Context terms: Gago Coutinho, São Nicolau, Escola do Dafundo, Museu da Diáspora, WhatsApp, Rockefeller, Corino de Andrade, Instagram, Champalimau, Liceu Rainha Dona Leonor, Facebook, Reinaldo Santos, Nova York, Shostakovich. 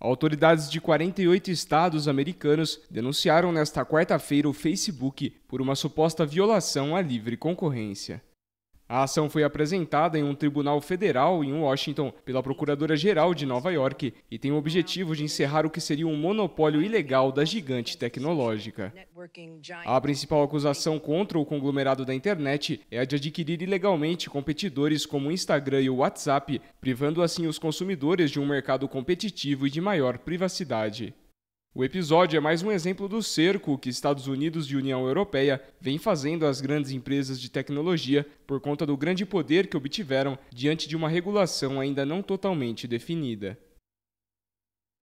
Autoridades de 48 estados americanos denunciaram nesta quarta-feira o Facebook por uma suposta violação à livre concorrência. A ação foi apresentada em um tribunal federal em Washington pela Procuradora-Geral de Nova York e tem o objetivo de encerrar o que seria um monopólio ilegal da gigante tecnológica. A principal acusação contra o conglomerado da internet é a de adquirir ilegalmente competidores como o Instagram e o WhatsApp, privando assim os consumidores de um mercado competitivo e de maior privacidade. O episódio é mais um exemplo do cerco que Estados Unidos e União Europeia vêm fazendo às grandes empresas de tecnologia por conta do grande poder que obtiveram diante de uma regulação ainda não totalmente definida.